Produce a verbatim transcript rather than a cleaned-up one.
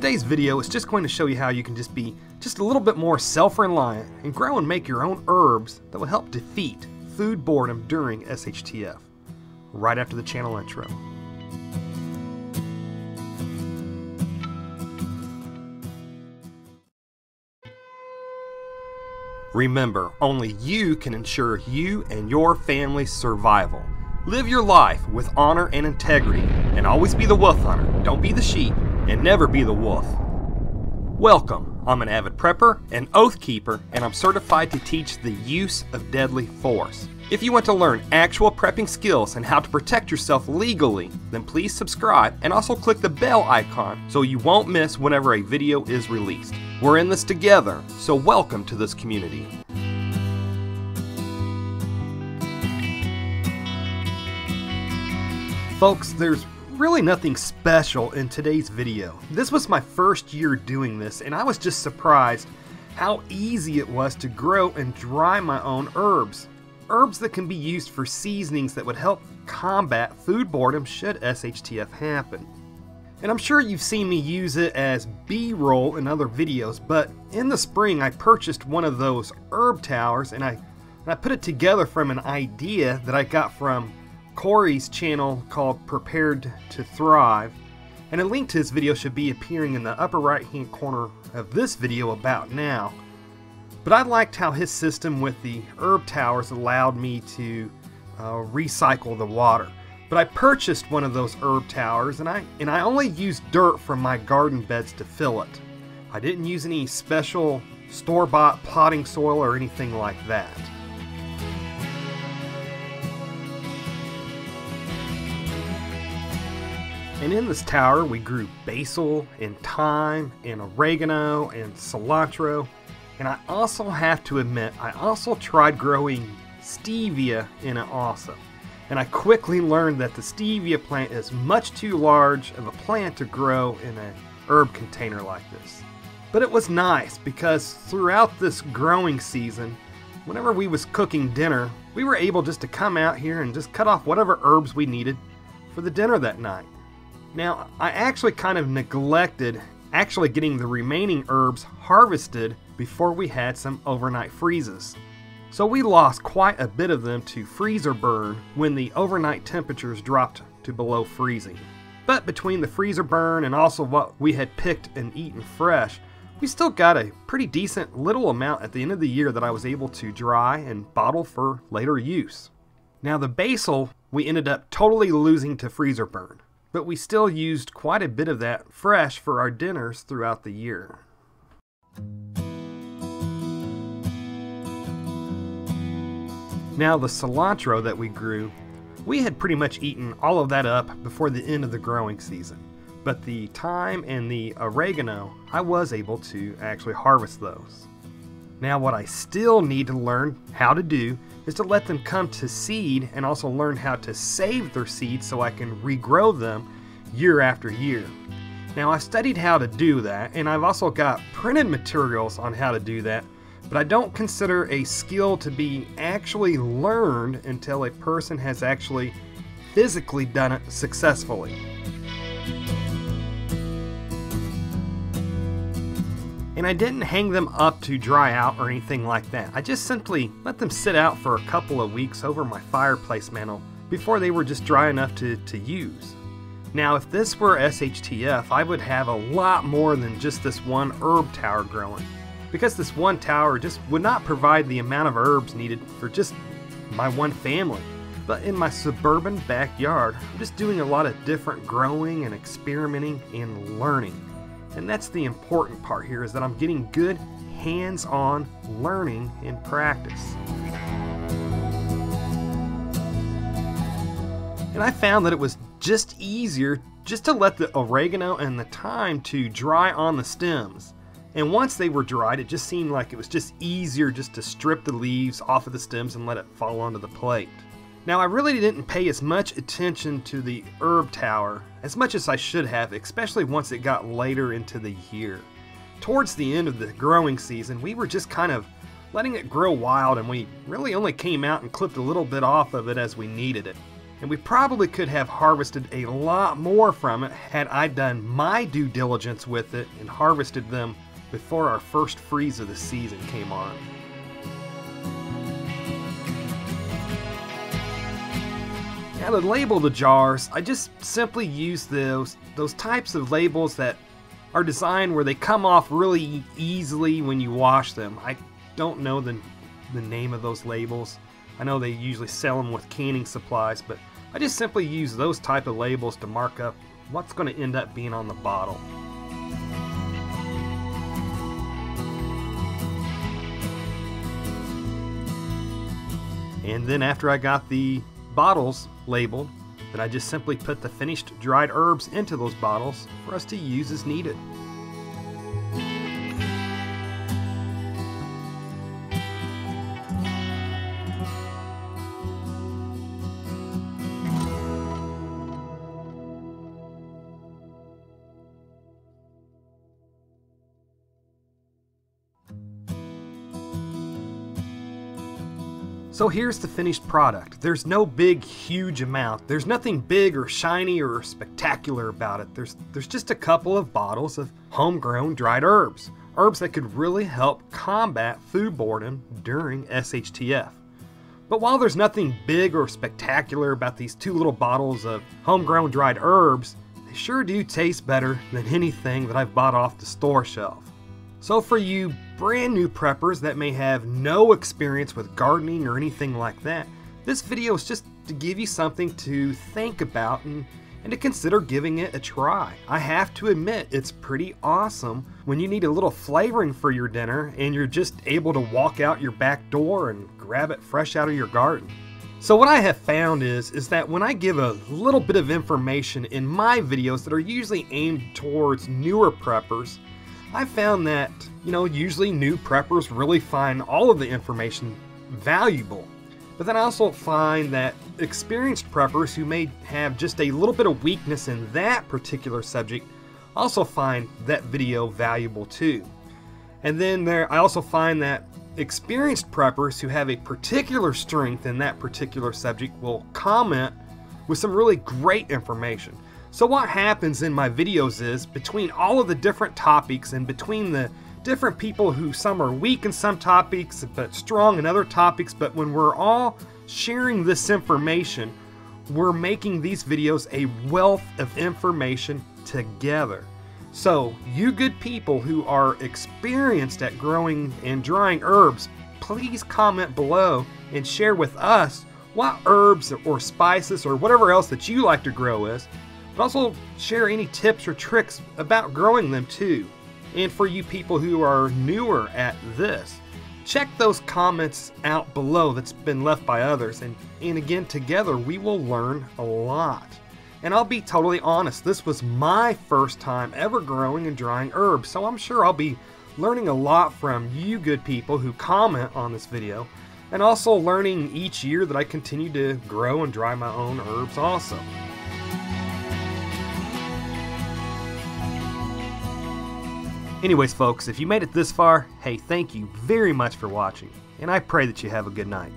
today's video is just going to show you how you can just be just a little bit more self-reliant and grow and make your own herbs that will help defeat food boredom during S H T F, right after the channel intro. Remember, only you can ensure you and your family's survival. Live your life with honor and integrity, and always be the wolf hunter, don't be the sheep, and never be the wolf. Welcome, I'm an avid prepper and oath keeper, and I'm certified to teach the use of deadly force. If you want to learn actual prepping skills and how to protect yourself legally, then please subscribe and also click the bell icon so you won't miss whenever a video is released. We're in this together, so welcome to this community. Folks, there's really nothing special in today's video. This was my first year doing this, and I was just surprised how easy it was to grow and dry my own herbs. Herbs that can be used for seasonings that would help combat food boredom should S H T F happen. And I'm sure you've seen me use it as B-roll in other videos, but in the spring I purchased one of those herb towers, and I, and I put it together from an idea that I got from Corey's channel called Prepared to Thrive, and a link to his video should be appearing in the upper right hand corner of this video about now. But I liked how his system with the herb towers allowed me to uh, recycle the water. But I purchased one of those herb towers, and I and I only used dirt from my garden beds to fill it. I didn't use any special store-bought potting soil or anything like that. And in this tower we grew basil and thyme and oregano and cilantro, and I also have to admit I also tried growing stevia in it also. And I quickly learned that the stevia plant is much too large of a plant to grow in an herb container like this. But it was nice because throughout this growing season, whenever we was cooking dinner, we were able just to come out here and just cut off whatever herbs we needed for the dinner that night. Now, I actually kind of neglected actually getting the remaining herbs harvested before we had some overnight freezes. So we lost quite a bit of them to freezer burn when the overnight temperatures dropped to below freezing. But between the freezer burn and also what we had picked and eaten fresh, we still got a pretty decent little amount at the end of the year that I was able to dry and bottle for later use. Now the basil we ended up totally losing to freezer burn, but we still used quite a bit of that fresh for our dinners throughout the year. Now the cilantro that we grew, we had pretty much eaten all of that up before the end of the growing season. But the thyme and the oregano, I was able to actually harvest those. Now what I still need to learn how to do is to let them come to seed and also learn how to save their seeds so I can regrow them year after year. Now I've studied how to do that, and I've also got printed materials on how to do that. But I don't consider a skill to be actually learned until a person has actually physically done it successfully. And I didn't hang them up to dry out or anything like that. I just simply let them sit out for a couple of weeks over my fireplace mantle before they were just dry enough to, to use. Now if this were S H T F, I would have a lot more than just this one herb tower growing, because this one tower just would not provide the amount of herbs needed for just my one family. But in my suburban backyard, I'm just doing a lot of different growing and experimenting and learning. And that's the important part here, is that I'm getting good hands-on learning and practice. And I found that it was just easier just to let the oregano and the thyme to dry on the stems. And once they were dried, it just seemed like it was just easier just to strip the leaves off of the stems and let it fall onto the plate. Now I really didn't pay as much attention to the herb tower as much as I should have, especially once it got later into the year. Towards the end of the growing season, we were just kind of letting it grow wild, and we really only came out and clipped a little bit off of it as we needed it. and we probably could have harvested a lot more from it had I done my due diligence with it and harvested them before our first freeze of the season came on. Now to label the jars, I just simply use those, those types of labels that are designed where they come off really easily when you wash them. I don't know the, the name of those labels. I know they usually sell them with canning supplies, but I just simply use those type of labels to mark up what's going to end up being on the bottle. And then after I got the bottles labeled, then I just simply put the finished dried herbs into those bottles for us to use as needed. So here's the finished product. There's no big, huge amount. There's nothing big or shiny or spectacular about it. There's, there's just a couple of bottles of homegrown dried herbs. Herbs that could really help combat food boredom during S H T F. But while there's nothing big or spectacular about these two little bottles of homegrown dried herbs, they sure do taste better than anything that I've bought off the store shelf. So for you brand new preppers that may have no experience with gardening or anything like that, this video is just to give you something to think about and, and to consider giving it a try. I have to admit, it's pretty awesome when you need a little flavoring for your dinner and you're just able to walk out your back door and grab it fresh out of your garden. So what I have found is, is that when I give a little bit of information in my videos that are usually aimed towards newer preppers, I found that, you know, usually new preppers really find all of the information valuable. But then I also find that experienced preppers who may have just a little bit of weakness in that particular subject also find that video valuable too. And then there, I also find that experienced preppers who have a particular strength in that particular subject will comment with some really great information. So what happens in my videos is, between all of the different topics and between the different people who some are weak in some topics but strong in other topics, but when we're all sharing this information, we're making these videos a wealth of information together. So you good people who are experienced at growing and drying herbs, please comment below and share with us what herbs or spices or whatever else that you like to grow is. But also share any tips or tricks about growing them too. And for you people who are newer at this, check those comments out below that's been left by others, and, and again, together we will learn a lot. And I'll be totally honest, this was my first time ever growing and drying herbs, so I'm sure I'll be learning a lot from you good people who comment on this video, and also learning each year that I continue to grow and dry my own herbs also. Anyways folks, if you made it this far, hey, thank you very much for watching, and I pray that you have a good night.